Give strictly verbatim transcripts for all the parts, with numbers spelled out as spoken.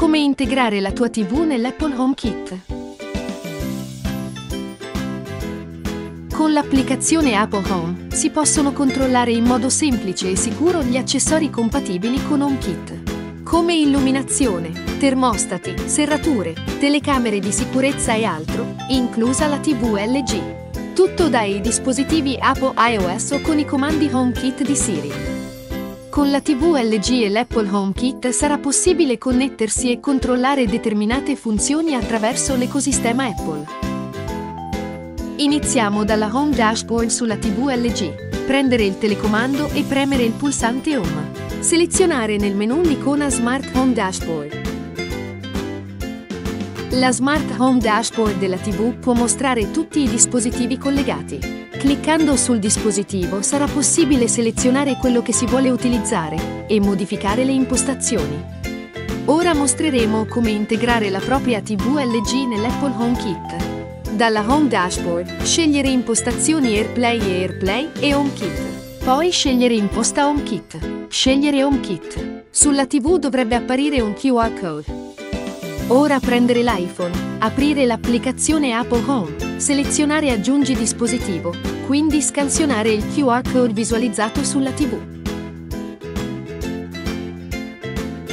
Come integrare la tua tivù nell'Apple HomeKit. Con l'applicazione Apple Home si possono controllare in modo semplice e sicuro gli accessori compatibili con HomeKit, come illuminazione, termostati, serrature, telecamere di sicurezza e altro, inclusa la tivù L G. Tutto dai dispositivi Apple iOS o con i comandi HomeKit di Siri. Con la tivù L G e l'Apple HomeKit sarà possibile connettersi e controllare determinate funzioni attraverso l'ecosistema Apple. Iniziamo dalla Home Dashboard sulla tivù L G. Prendere il telecomando e premere il pulsante Home. Selezionare nel menu l'icona Smart Home Dashboard. La Smart Home Dashboard della tivù può mostrare tutti i dispositivi collegati. Cliccando sul dispositivo sarà possibile selezionare quello che si vuole utilizzare e modificare le impostazioni. Ora mostreremo come integrare la propria tivù L G nell'Apple HomeKit. Dalla Home Dashboard, scegliere impostazioni AirPlay e AirPlay e HomeKit. Poi scegliere imposta HomeKit. Scegliere HomeKit. Sulla tivù dovrebbe apparire un Q R code. Ora prendere l'iPhone, aprire l'applicazione Apple Home, selezionare Aggiungi dispositivo, quindi scansionare il Q R code visualizzato sulla tivù.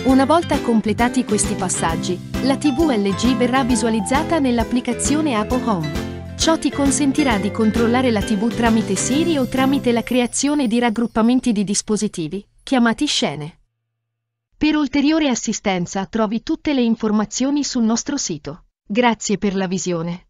Una volta completati questi passaggi, la tivù L G verrà visualizzata nell'applicazione Apple Home. Ciò ti consentirà di controllare la tivù tramite Siri o tramite la creazione di raggruppamenti di dispositivi, chiamati scene. Per ulteriore assistenza trovi tutte le informazioni sul nostro sito. Grazie per la visione.